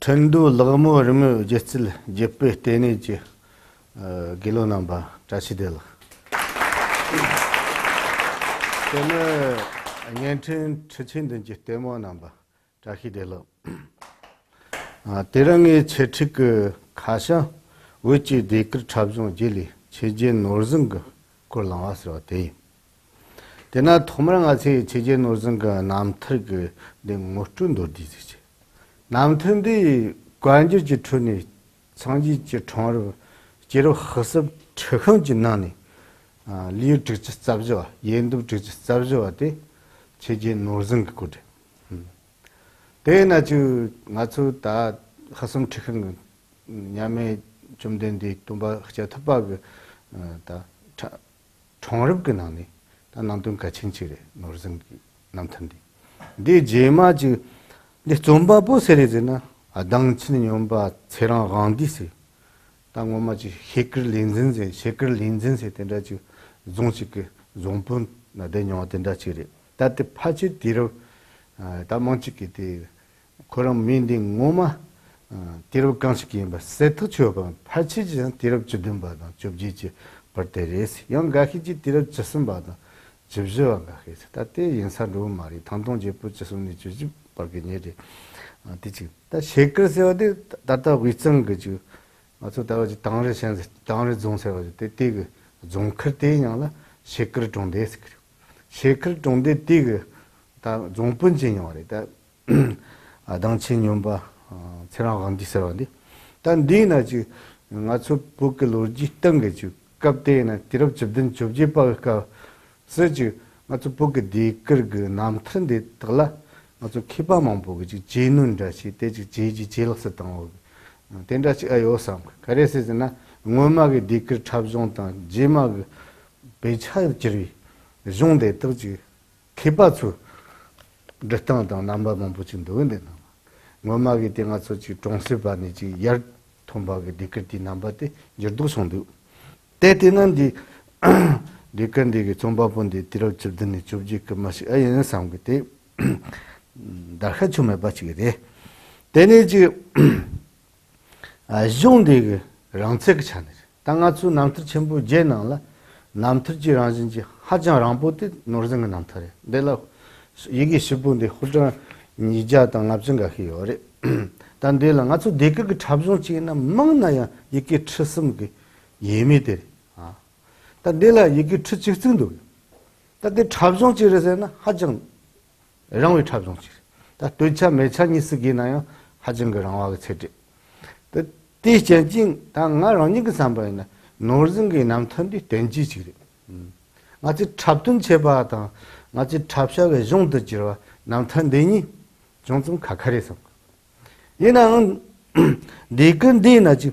Chengdu lagamo rime jetsil jeppe teni je gelo namba chasidela. Tene nyentin chechin je temo namba chasidela. Terangi chechik khasha uchi dekr chabzon jeli cheje norzung korlangasra tei. Tena thomarangasi cheje norzung namthrig de ngotun do dizich. 남편들이 관절지 촌이 상지지 촌으로 제로 허섭 최근지 나니 리우 직접 잡죠 연도 직접 잡죠 어때 제제 노선 그거래 대나 주 나초 다 허섭 최근 냠에 좀 된데 돈바 제가 텃박을 다 총럽게 나니 다 남편 같이 지래 노선 남편들 네 제마지 네 좀바 보세리잖아. 아당치는 용바 세랑 강디세. 당고마지 헤클 렌젠세, 헤클 렌젠세 된다지 종식 종분 나대녀 된다지래. 다때 파지 뒤로 다먼치기티 그런 민딩 오마 뒤로 강식이 바 세트 줘봐. 파치지 뒤로 주든 바다. 접지지 버테레스. 영가히지 뒤로 쳤음 바다. 접지와 가히스. 다때 인사로 말이 당동 제부 쳤음니 주지 발견해리 아티지 다 셰크스 어디 다다 위청 그지 맞아 다지 당을 센 당을 종세 가지고 때그 종클 때냐라 셰크를 동대 셰크를 동대 때그 다 종분진이와래 다 아당친 용바 체랑 강디서런데 단 니나지 맞아 북글로지 땅 그지 갑대나 드럽 접든 접지 빠가 쓰지 맞아 북디 그그 남튼데 달라 맞아 키바만 보고 지는 자식 때지 지지 제일었었던 된다지 아요상 그래서잖아 응엄하게 디크 탑종다 제막 배차지리 존데 터지 키바츠 됐던다 남바만 붙인다 근데 응엄하게 땡아서 지 종세반이지 열 통박의 디크티 남바데 저도송도 때때는디 디컨디게 좀바본디 들어 접든이 접지 그 맛이 아예는 상그때 다가 좀 해봐치게 돼. 대내지 아종대그 랑책 차네. 땅아주 남트 전부 제나라 남트지 라진지 하장 랑보티 노르정 남터래. 내가 이게 십분데 호자 니자 땅 앞정가 해요래. 단데랑 아주 데그 잡종치나 먹나야 이게 쳤음게 예미들. 아. 단데라 이게 쳤지 정도. 단데 잡종치에서는 하장 랑위 탑종치. 다 도차 매찬이 쓰기나요? 하진 거랑와 같이. 또 대전진 당아랑이 그 상반이나 노르진게 남턴디 덴지지. 맞지 탑든 제바다. 맞지 탑샤의 용도지로 남턴데니 종종 각하래서. 얘는 네근데나지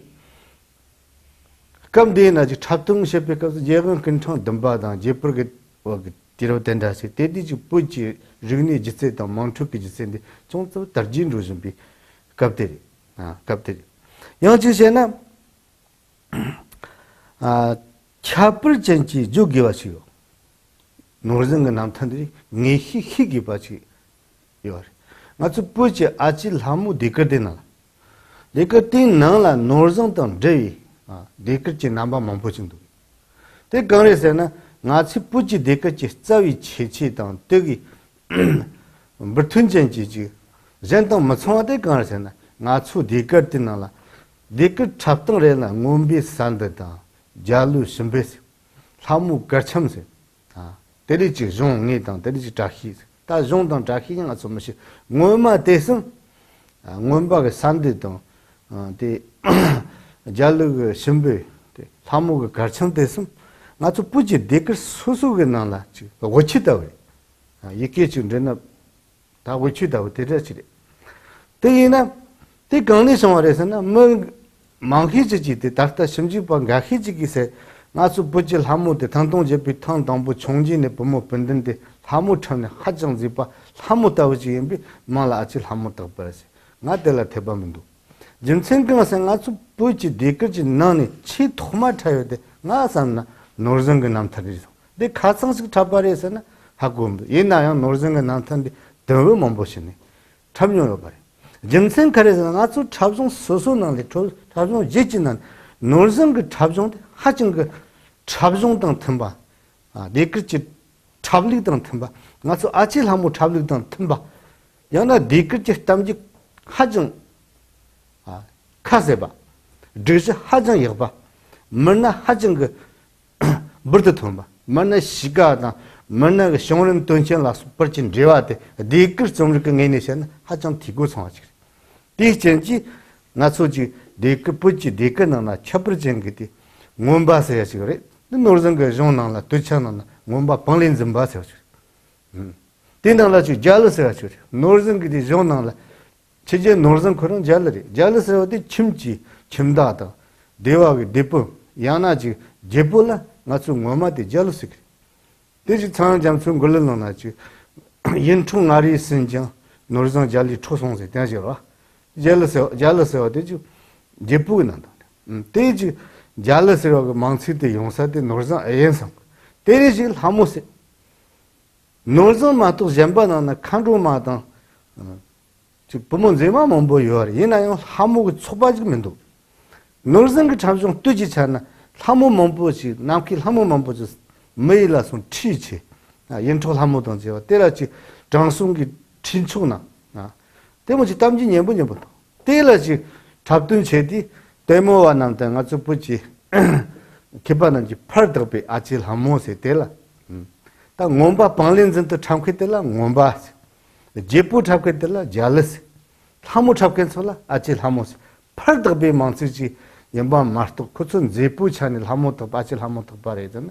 감데나지 탑든 셰백까지 예근 근처 덤바다 제프게 뒤로 된다시 때디지 뿌지 르그니 짓세다 몬투키 짓세데 좀좀 더진 로좀비 갑데리 아 갑데리 여지세나 아 차불 전지 조기와시요 노르정의 남탄들이 네히 희기바지 요 맞죠 뿌지 아질 하무 데거데나 데거데나라 노르정던 데이 아 데거지 남바 몬포진도 데 거래세나 나치 부지 데까지 자위 체치당 덕이 물튼전지지 전당 마찬가지 간에서나 나추 데까지나라 데크 잡등래나 몸비 산다다 자루 심베스 사무 거첨세 아 데리지 종이당 데리지 자히 다 종당 자히가 좀시 몸마 대승 몸바가 산데도 데 자루 심베 사무가 거첨됐음 나도 부지 데크 소속에 나라 지금 어찌다 그래 이게 지금 내가 他委屈的我得着起来。对于呢，对刚的生活来说呢，没忙起自己的，但是他心情不安起自己噻。俺说不只他们的，他东西比他当不穷尽的不么本等的，他们穿的还整齐吧，他们到这边比忙了起他们得不了些，俺得了太不门多。 전생 경선 아주 보이지 되겠지 나니 치 토마 타야 돼 나산나 노르정의 남탄이죠. 내 가상식 잡발에서는 하고 옛날에 노르정의 남탄데 너무 못 보시네. 참여로 봐요. 전생 그래서 아주 잡종 소소는데 잡종 예지는 노르정의 잡종 하진 그 잡종 등 틈바 아 내그지 잡리 등 틈바 아주 아질 한번 잡리 등 틈바 연나 내그지 담지 하진 카세바, 드시 하정 예바, 만나 하정 그 버드톰바, 만나 시가나, 만나 그 성원 돈천라스 버진 제와데, 네글 좀그 내내선 하정 디고 성하지. 디전지 나소지 네글 버지 네글나나 첩버진 그디 몸바서야지 그래. 노르정 그 존나나 도천나 몸바 방린 좀 봐서. 된다라지 잘서야지. 노르정 그디 존나나 제제 노르선 그런 잘리 잘리서 어디 침지 침다다 대화의 대포 야나지 제불라 나츠 엄마데 잘리스 되지 참 잠수 걸러나지 인충 아리 신장 노르선 잘리 초송세 되지라 잘리서 어디지 제부는다 되지 잘리서 망치데 용사데 노르선 에엔성 되리질 하모세 노르선 마토 젬바나나 칸루마다 부모 제만 못 보여. 얘는 하모가 초바지면도 노르선 그 잠종 뜨지잖아. 하모 못 보지. 남길 하모 못 보지. 매일라서 치치. 아, 연초 하모던 제가 때라지 장송기 친추나. 아. 때문에 담진 예분예분. 때라지 잡든 제디 데모와 남당 아주 보지. 개반한지 팔더비 아질 하모세 때라. 딱 몸바 방린전도 참게 때라 몸바 제포 잡게 될라 잘스 하모 잡게 설라 아질 하모스 팔더비 망치지 연바 마스터 코춘 제포 차닐 하모도 아질 하모도 바래든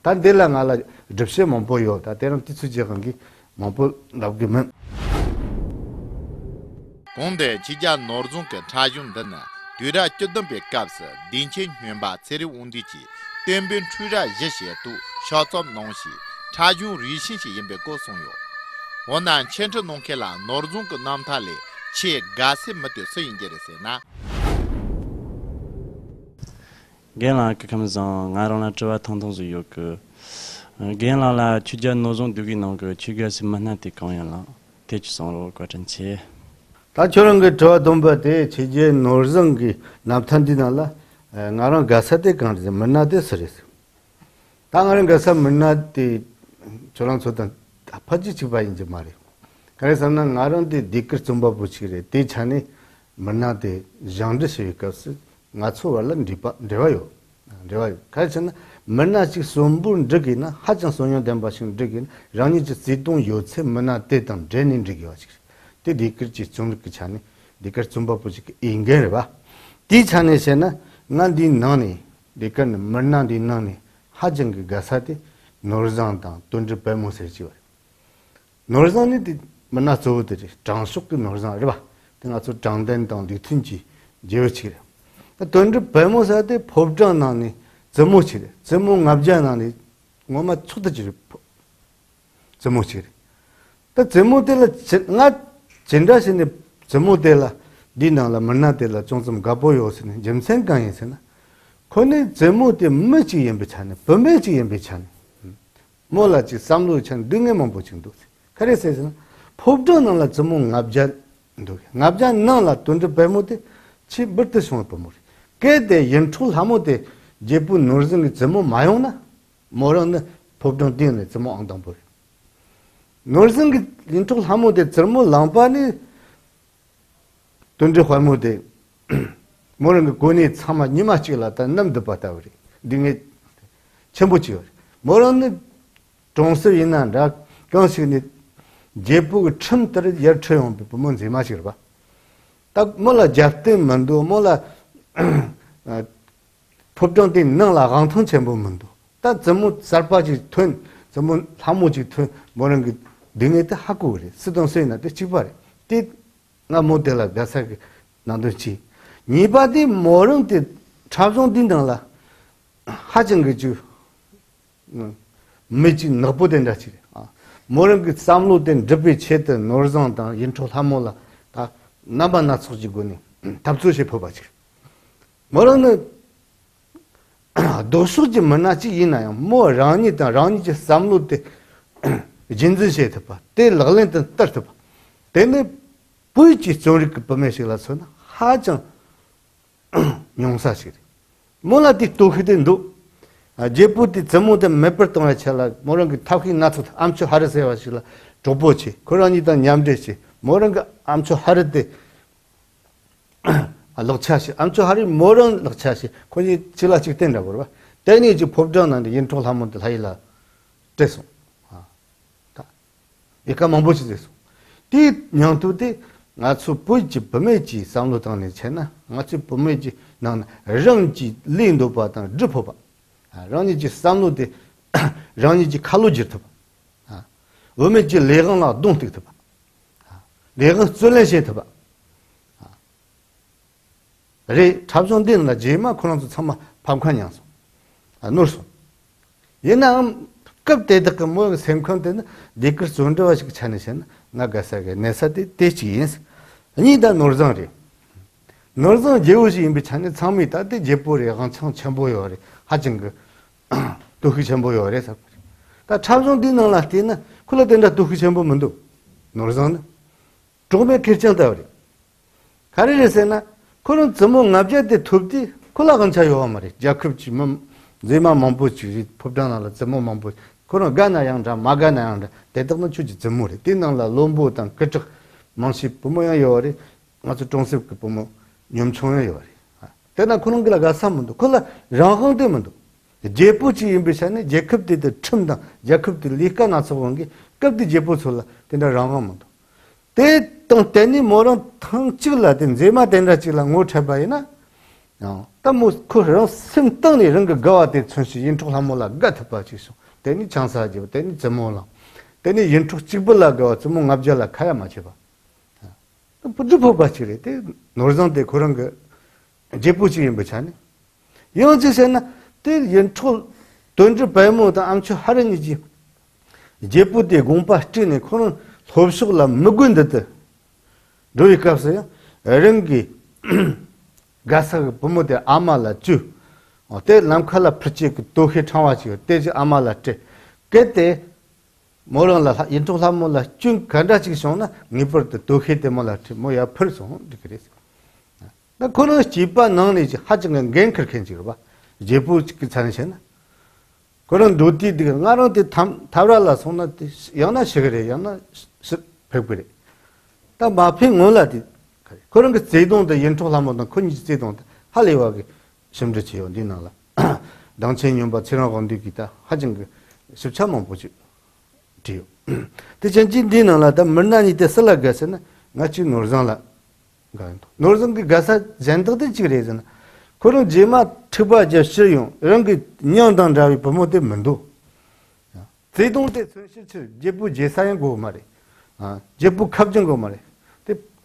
단 될랑알라 접세 못 보여 다 때는 뒤치지 간기 못볼 나오게만 본데 지자 노르중께 차준다나 뒤라 쩌던 백값스 딘친 멤바 세리 운디지 땜변 추라 예시에도 샤점 농시 차준 리신시 연백고 송요 원난 천천 농캐라 노르중 그 남탈리 치 가세 맞대 서인제레세나 겐라 그컴상 아로나 저와 통통수 요그 겐라라 추전 노중 두기 농그 추가스 만나티 강연라 대치성로 과정치 다 저런 그 저와 동바대 제제 노르중기 남탄디나라 나랑 가사대 간데 만나대 서레스 당하는 가사 만나티 저랑 저던 아파지 집아 이제 말이야. 그래서 난 나런데 니크 좀 봐보시래. 대찬이 만나대 장드시겠어. 나초 원래 대와요. 대와요. 그래서 만나지 숨분 적이나 하장 소년된 바신 적이나 랑이지 지동 요체 만나대던 제닌 적이야지. 대 니크지 좀 그찬이 니크 좀 봐보지 인게 봐. 대찬에서나 난디 나니 니크는 만나디 나니 하정 가사티 노르장다 돈지 빼모세지. 노르산이 만나서들이 장숙도 노르산이 봐. 내가 저 장단당 뒤튼지 제어치래. 돈들 배모사대 법장나니 점모치래. 점모 갑자나니 뭐만 쳐다지래. 점모치래. 또 점모들 나 진다신이 점모들라 니나라 만나들라 좀좀 가보여서는 좀 생각해서나. 거기 점모들 뭐지 연비찬네. 범매지 연비찬네. 몰라지 삼루찬 능에만 보증도. 그래서 법전은 전문 납자도 납자는 돈도 배모데 치 버트스만 배모리 게데 연출 하모데 제부 노르정이 전문 마요나 모르는 법전 되는 전문 안당 버리 노르정이 연출 하모데 전문 람바니 돈도 화모데 모르는 고니 참아 니마치라다 남도 받아오리 등에 전부 지어 모르는 종수인난다 강식이 제부가 첨들이 열쳐용 부분 제마시를 봐. 딱 몰라 잡대 만도 몰라 법정대 능라 강통 전부 만도. 딱 전부 살바지 튼 전부 사무지 튼 뭐는 그 능에다 하고 그래. 쓰던 소리나도 집어래. 띠나 모델라 배사게 나도지. 니바디 모른데 차종 딘당라 하진 그주 매지 나보된다지. 아 모른 그 삼로된 접이 쳇더 노르잔다 인초 하몰라 다 나바나 소지고니 답수시 퍼바지. 모르는 도수지 만나지 이나요. 뭐 라니다 라니지 삼로데 진지시에 봐. 때 럭렌트 따르 봐. 때문에 부이지 조릭 범에실라서나 하정 용사실. 몰라디 도히든도 제부티 점모데 매퍼통에 찰라 모른 그 탑히 나트 암초 하르세 와실라 조보치. 그러니다 냠데시. 모른 그 암초 하르데 럭차시 암초 하리 모른 럭차시. 거기 질라직 된다고 봐. 때니 이제 법전한데 인톨 하면 달라. 됐어. 이까 망보지 됐어. 디 냥도데 나츠 보지 범매지 상로당에 채나. 나츠 범매지 난 런지 린도 바다 즈포 봐. 아 런지 상로데 런지 칼로지르 봐. 아 범매지 레강라 동득 봐. 아 레강 쫄레시 봐. 아 레 잡존데나 제마 코랑도 참마 밤칸양소. 아 노르소. 얘는 급대덕 뭐 생컨데는 니글 존재와식 차내신 나가서게 내사디 대치인스 니다 노르전리 노르전 제우지 임비 차내 참이 따데 제포레 간청 첨보요레 하진 그 도그 첨보요레서 다 참존디는 라티는 콜로된다 도그 첨보문도 노르전 조금에 결정다오리 가르레세나 그런 점은 납제데 톱디 콜라간 차요 말이 야급지만 제만 만보지 법단하라 점만 만보 그런 가나양자 마가나양자 대덕는 주지 점물이 띵랑라 롬보단 그쪽 망시 부모야 요리 맞아 종습 그 부모 염총야 요리 때나 그런 거라 가사문도 그라 랑황되면도 제포지 임비산에 제컵디도 첨당 제컵디 리카 나서 온게 급디 제포솔라 된다 랑황문도 때땅 때니 모랑 탕 찍을라든 제마 된다 찍을라 못 해봐이나 어땀뭐 그런 생땅이 이런 거 가와대 천시 인촉 한몰라 같아 봐지소 때니 장사하지고 때니 점몰라 때니 인촉 찍불라고 점몰 앞절라 가야 맞지봐 부드럽 봐지래 때 노르장대 그런 거 제포지에 뭐잖아 영지세나 때 인촉 돈주 배모다 암초 하르니지 제포대 공파 뜨네 그런 톱식라 먹은데 너희 값어요 이런 게 가서 부모들 아마라 주 어때 남칼라 프치 도해 창화지 때지 아마라 때 그때 모랑라 인도라 몰라 쭉 간다지 쇼나 니버도 도해 때 몰라 뭐야 벌써 그랬어 나 그런 집바 나는지 하정은 갱크 캔지 봐 제부 괜찮으시나 그런 노티 나한테 담달라 손나 연나 시그래 연나 백불이 나 마핑 몰라디 그런 게 제동도 연초하면은 큰지 제동도 할래와게 심지지요 니나라 당천연바 지나간데 기타 하진 그 십참만 보지 뒤요 대전진 니나라다 만나니데 살아가서나 같이 노르장라 간도 노르장기 가사 젠덕데 지그래잖아 그런 제마 튜바제 쓰용 이런 게 냥당 잡이 보모데 문도 제동데 선실치 제부 제사연고 말이 아 제부 갑정고 말이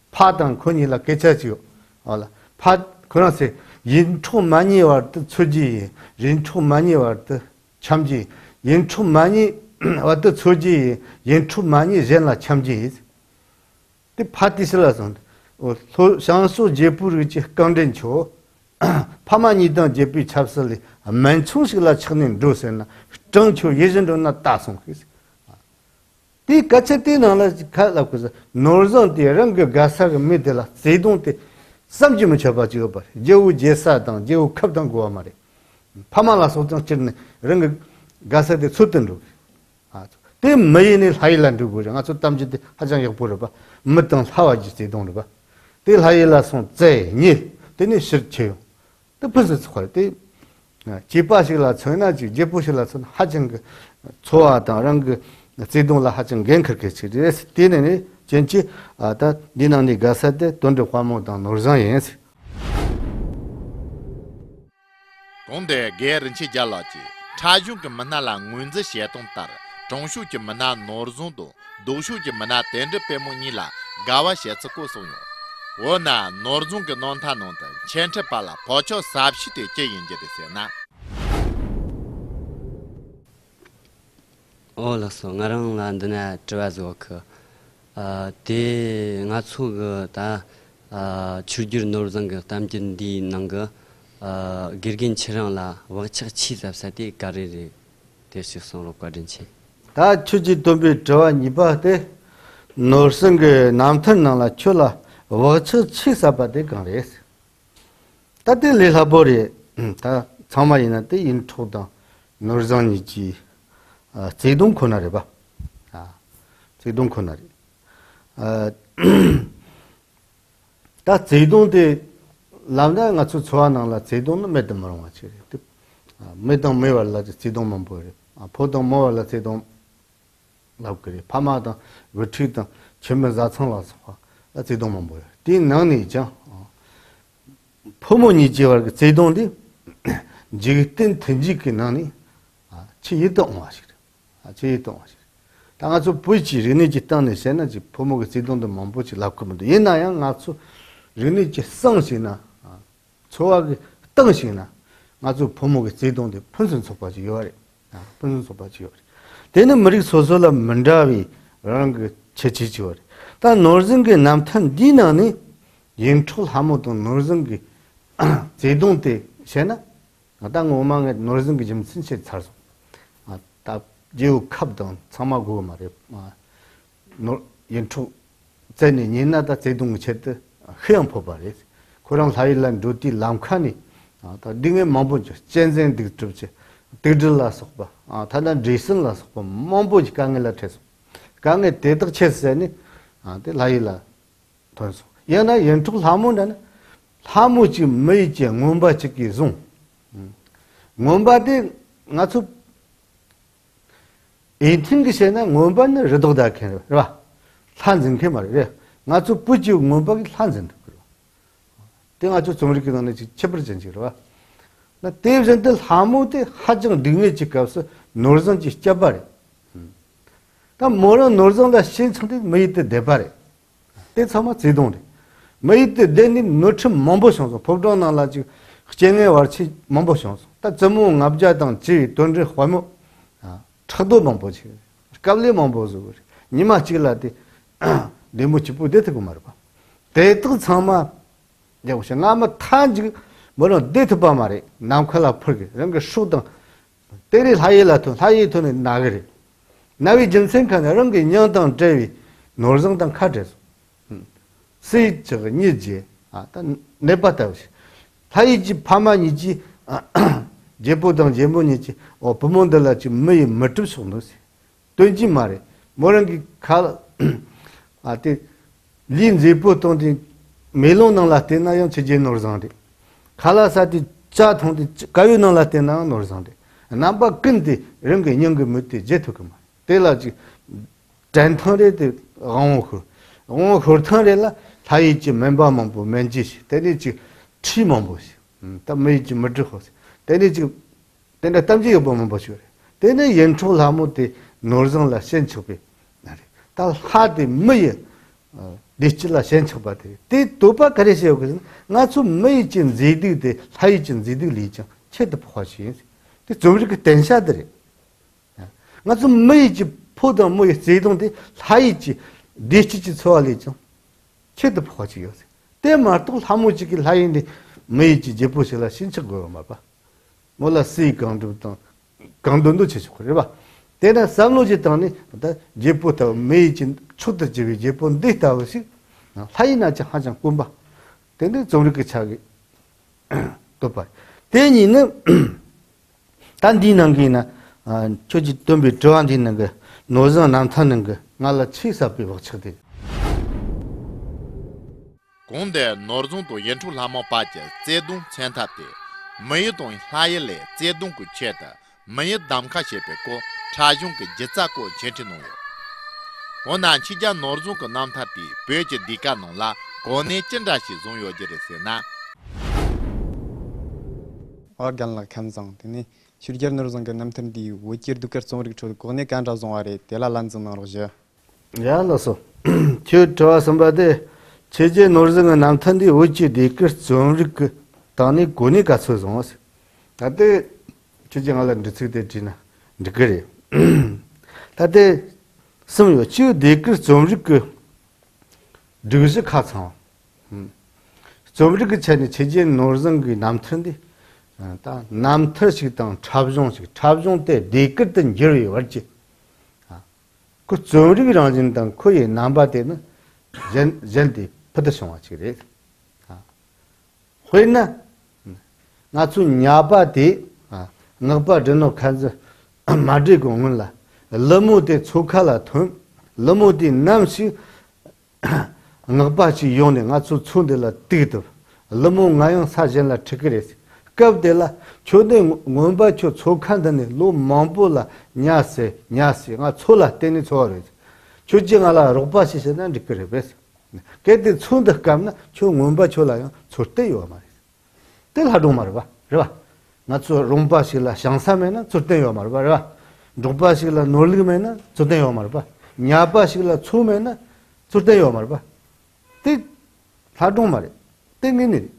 파당 건이라 개차지요. 알아. 파 그러세 인초 많이 왔다 초지 인초 많이 왔다 참지 인초 많이 왔다 초지 인초 많이 전라 참지. 데 파티슬라선 어 상수 제부르지 강된초 파만이던 제비 잡설이 만충식라 쳐는 로세나 정초 예전도나 따송 디 가체티나라 칼라고서 노르존티랑 그 가사가 미들라 제동티 삼지면 쳐봐 지고 봐 제우 제사당 제우 컵당 고와 말이 파마라서 어떤 찌는 이런 가사데 쏟던로 아때 메인이 하일란드 고랑 아저 담지데 하장역 보러 봐 멋던 사와지 제동로 봐때 하일라송 제니 때니 실체요 또 벌써 걸때 제빠실라 전화지 제보실라선 하정 그 좋아다랑 그 제동라 하진 겐크게 지레스 디네니 젠치 아다 디나니 가사데 돈데 화모다 노르잔예스 콘데 게르치 잘라치 차중게 만나라 문즈 시에톤타 정수지 만나 노르존도 도수지 만나 텐드 페모니라 가와 셰츠코소요 워나 노르존게 논타논타 첸테팔라 포초 삽시테 제인제데세나 올라서 나랑 란드나 트와즈워크 아데 나츠고다 추줄 노르존게 담진디 난거 길긴치랑라 와치치잡사티 가리리 데시송로 과든치 다 추지 도비 저와 니바데 노르승게 남턴나라 촐라 워츠 치사바데 가레스 다데 레라보리 다 참마이나데 인토다 노르잔이지 제동 코나레 봐 제동 코나리 다 제동데 람다가 추초하나라 제동은 메담으로 같이 메담 메발라 제동만 보래 보통 뭐라 제동 나오거든. 파마다 외치다 전면 자청라서 제동만 보여. 네 능이 있죠. 포문이 지월 제동이 지긋든 던지기 나니 지이동 와시래. 지이동 와시래. 당가 좀 보이지 르니지 땅에 세나지 포목의 제동도 못 보지 랍거면 옛나야 나서 르니지 성신아 조하게 땅신아 나서 포목의 제동도 편선 속까지 요아래. 편선 속까지 요아래. 대는 머리 소설라 문다위라는 그 제지지월. 다 노르증게 남탄 니나니 인출 하모도 노르증게 제동대 세나. 나당 오망에 노르증게 좀 신체 살소. 아다 지우 컵던 참마고 말이야. 노 인출 전에 니나다 제동 제트 회원 법발이. 고랑 사일란 루티 람칸이 아다 링에 마보죠. 젠젠 득접지. 들들라서 봐. 아, 다른 리슨라서 봐. 몸보지 강에라 쳐서. 강에 대덕 쳐서니 아, 대 라이라 돈서. 얘나 연축 하면은 하무지 메지 몸바치기 좀. 몸바데 나츠 에팅기세나 몸바는 르도다 캐는. 봐. 산증케 말이야. 나츠 부지 몸바기 산증. 내가 저 좀 이렇게 너네 체벌 전지로 봐. 나 대전들 하모데 하정 능에 집값서 노르선지 잡아래. 나 뭐로 노르선다 신청들 메이트 대발에. 때 참아 제동래. 메이트 내니 노트 맘보셔서 법도나라지 쟁에 와치 맘보셔서. 다 점무 압자당 지 돈지 화모 아 차도 맘보지. 갑리 맘보서. 니마 지글라데 네모 집부 되고 말아 봐. 대뜻 참아 내고서 나마 탄지 뭐는 데트바 말이 남칼라 풀게 이런 거 수등 때리 하이라톤 하이톤은 나그리 나위 전생칸 이런 게 년당 제위 노르정당 카드스 세 저거 니지 아다 내바다시 하이지 파만이지 제보당 제문이지 어 부모들라지 메이 멋트스노스 된지 말이 뭐는 게칼 아테 린제보통데 멜론당 라테나양 제제 노르정데 칼라사디 자통디 가유노라 때나 노르상데 남바 근데 이런 거 인형거 못해 제토금 때라지 잔터레데 옹호 거터레라 다이지 멤버만 보 멘지시 때리지 치만 보시 담메지 머저호시 때리지 때나 담지여 보면 보시래 때는 연초라모데 노르상라 센초베 나리 다 하데 메예 내질라 센처바데 때 도바 가래세요 그래서 나츠 메이진 제디데 하이진 제디리죠 체드 포화시 때 저렇게 댄샤들이 나츠 메이지 포도 뭐 제동데 하이지 내치지 소알이죠 체드 포화지요 때 말도 사무지길 하이데 메이지 제포실라 신청거 말봐 몰라 쓰이 강도도 강도도 제시고래 봐 때나 상로지 땅에 제포터 메이진 초도 집이 제본 데이터씩 하이나지 하장 꿈바 근데 좀 이렇게 차기 또 봐. 대니는 단디난기나 초지 덤비 저한테 있는 거 노선 남타는 거 날라 치사비 버쳐대. 근데 노르존도 연출 한번 빠져 제동 센터대 메이동 하일레 제동 그 체다 메이 담카셰 뵙고 차중 그 제자고 제트노요. 오난 진짜 노르존 그 남타비 베지 디카노라 고네 찐다시 종요제레스나. 어간라 감상되니 شرکت نرزنگ نمیتونم دی وکیل دو کرد سومرگ چود کنه کان رازون آره تلا لانزن نروزه. یا لاسو چه چه سنباده چه چه نرزنگ نمیتونم دی وکیل دو کرد سومرگ تانی کنی کاسو زماست. هاته چه چه عالم دیگر دیجینا دیگری. هاته سومی چه دو کرد سومرگ دیگری کاسه. سومرگ چنین چه چه نرزنگ نمیتونم دی 다 남털식 당 잡종식 잡종 때 네끄던 열이 왔지. 그 저리기랑 진당 거의 남바대는 젠디 퍼더송아지 그래. 회나 나주 냐바대 너바드노 칸즈 마디고문라 러모데 초칼라 톰 러모데 남시 너바시 요네 나주 촌데라 띠더 러모 나용 사젠라 튀그레스 그때라 저대 원바초 초칸다네 로 망보라 냐세 아 초라 때니 좋아래 조징알아 로바시세는 리크레베스 그때 촌덕 감나 저 원바초라요 절대요 말이야 들 하도 말아 봐 그래 나저 롬바시라 상사면은 절대요 말아 봐 그래 롬바시라 놀리면은 절대요 말아 봐 냐바시라 초면은 절대요 말아 봐때 하도 말이야 때니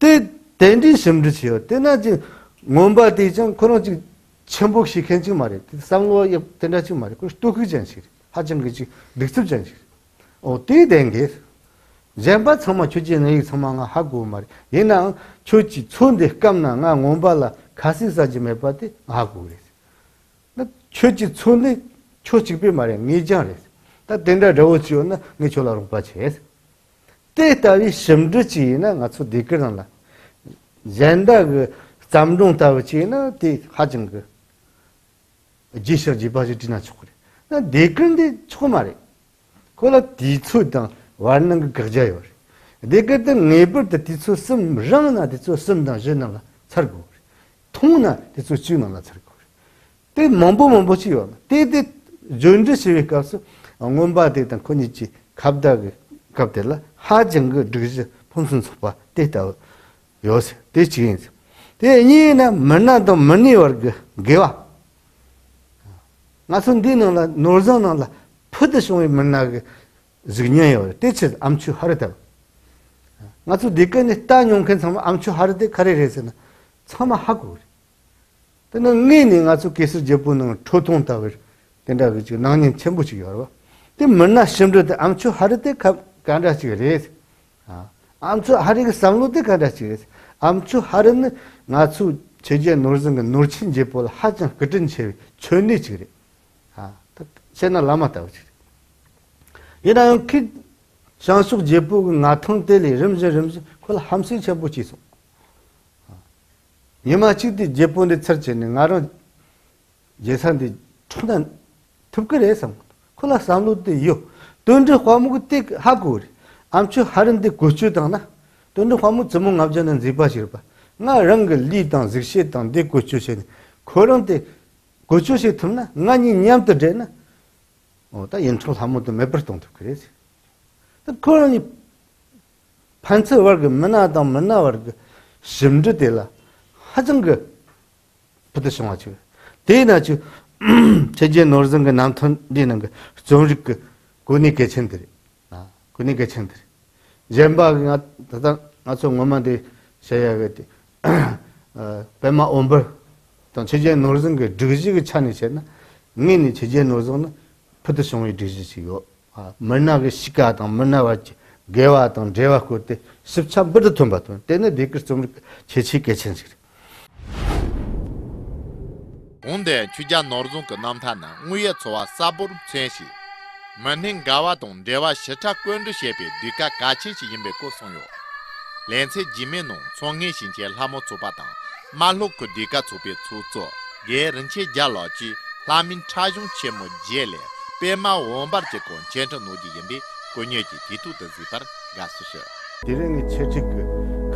때 댄디 심지어 때나지 몸바디전 그런 지 천복시 괜찮지 말이야. 상로에 된다지 말이야. 그래서 또 그지 않지. 하진 그지 늑습지 않지. 어때 된게 젠바 정말 주지는 이 상황을 하고 말이야. 얘는 좋지 촌데 깜나가 몸발라 가시사지 매바디 하고 그래. 나 좋지 촌데 초직비 말이야. 미자래. 다 된다 저지는 네 졸라로 빠지. 때다리 심지지나 같이 되거나 젠다 그 잠동 타워치나 디 하진 그 지셔 지바지 지나 죽으래. 나 네근데 조금 말해. 그걸 디츠다 왔는 거 가져요. 네근데 네버드 디츠 섬 랑나 디츠 섬다 전나 살고. 통나 디츠 주나나 살고. 때 몸보 지요. 때때 존재 시비가서 엉원바데 있던 건이지 갑다 갑들라 하진 그 디츠 폰순 소파 때다 요새 대치인 대니나 만나도 많이 워그 개와 나선 디는라 노르전라 퍼드송이 만나게 증녀요 대체 암추 하르다 나도 네건에 따뇽 괜찮아 암추 하르데 가래래서는 참아 하고 때는 네네 나서 계속 접는 초통다고 된다 그지 나님 첨부치기 알아 때 만나 심르데 암추 하르데 간다지 그래 암추 하리가 상로데 간다지 암추 하른 나추 제제 노르정가 노친 제볼 하장 그든 제 전리지 그래 아 제나 라마다 오지 얘랑 키 장숙 제보 나통 때리 름저름저 콜 함시 제보 지소 예마치디 제본데 처제네 나로 예산데 초단 톱거래서 콜라 상로데 요 돈저 화목 때 하고 암추 하른데 고추당나 돈도 화무 점은 갑자는 지바시르 봐. 나 랑글 리당 즉시당 데 고추세. 그런데 고추세 틈나 나니 냠도 되나? 다 연초 한번도 몇 퍼센트 그래지. 그러니 반체 월그 만나다 만나 월그 심지들라 하정 그 부대성 아주 대나지 제제 노르정가 남턴 되는 거 조직 그 군이 개천들이 군이 개천들 젠바가 다다 나서 엄마한테 제야겠지. 배마 온벌 또 제제 노르는 게 드지기 찬이잖아. 니니 제제 노르는 포트송이 드지지요. 아, 만나게 시카다 만나왔지. 개와던 제와 그때 습참 버릇톤 봤던 때는 네그 좀 제치 괜찮지. 온데 주자 노르는 그 남탄나 우에 좋아 사보르 제시 만행 가와동 대화 시작권도 셰베 니가 같이 지임베고 송요 렌세 지메노 총의 신체 하모 초바당 말로크 니가 초베 초조 예런체 잘러지 라민 차중 체모 제레 베마 원바르체콘 젠터 노지 임비 고녀지 디투더 지파 가스셔 디랭이 체직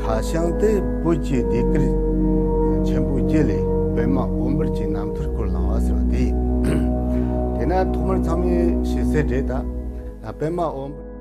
가샹데 보지 니그리 전부 제레 베마 원바르체 남트콜 나와서디 나 도멀 잠이 시세제다. 나 빼마